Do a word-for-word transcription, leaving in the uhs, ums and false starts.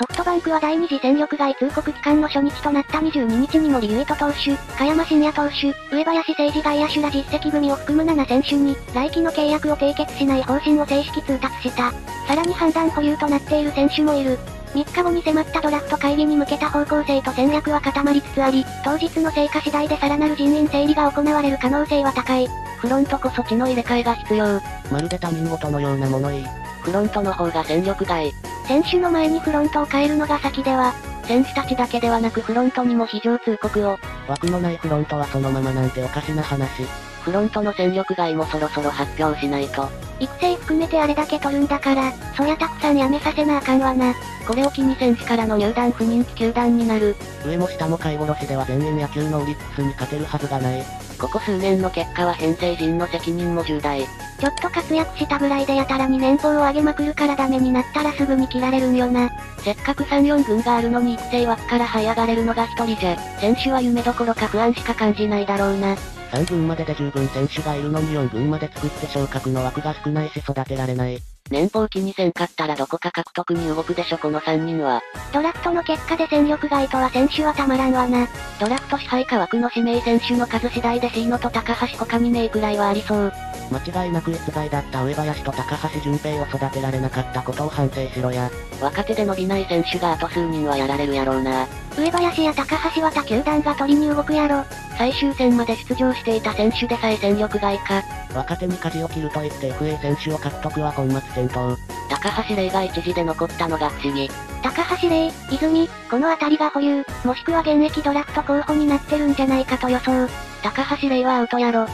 ソフトバンクは第二次戦力外通告期間の初日となったにじゅうににちに森唯斗投手、加山信也投手、上林誠司外野手ら実績組を含むななせんしゅに、来季の契約を締結しない方針を正式通達した。さらに判断保留となっている選手もいる。みっかごに迫ったドラフト会議に向けた方向性と戦略は固まりつつあり、当日の成果次第でさらなる人員整理が行われる可能性は高い。フロントこそ血の入れ替えが必要。まるで他人事のような物言い。フロントの方が戦力外。選手の前にフロントを変えるのが先では、選手たちだけではなくフロントにも非常通告を。枠のないフロントはそのままなんておかしな話。フロントの戦力外もそろそろ発表しないと。育成含めてあれだけ取るんだから、そりゃたくさんやめさせなあかんわな。これを機に選手からの入団不人気球団になる。上も下も買い殺しでは全員野球のオリックスに勝てるはずがない。ここ数年の結果は編成陣の責任も重大。ちょっと活躍したぐらいでやたらに年俸を上げまくるからダメになったらすぐに切られるんよな。せっかくさん、よん軍があるのに育成枠から這い上がれるのが一人じゃ、選手は夢どころか不安しか感じないだろうな。さん軍までで十分選手がいるのによん軍まで作って昇格の枠が少ないし育てられない。年俸期にせん勝ったらどこか獲得に動くでしょこのさんにんは。ドラフトの結果で戦力外とは選手はたまらんわな。ドラフト支配下枠の指名選手の数次第で C のと高橋他に名くらいはありそう。間違いなく逸材だった上林と高橋純平を育てられなかったことを反省しろや。若手で伸びない選手があと数人はやられるやろうな。上林や高橋は他球団が取りに動くやろ。最終戦まで出場していた選手でさえ戦力外か。若手に舵を切ると言って エフエー 選手を獲得は本末転倒。高橋玲が一時で残ったのが不思議。高橋玲、泉、この辺りが保留、もしくは現役ドラフト候補になってるんじゃないかと予想。高橋玲はアウトやろ。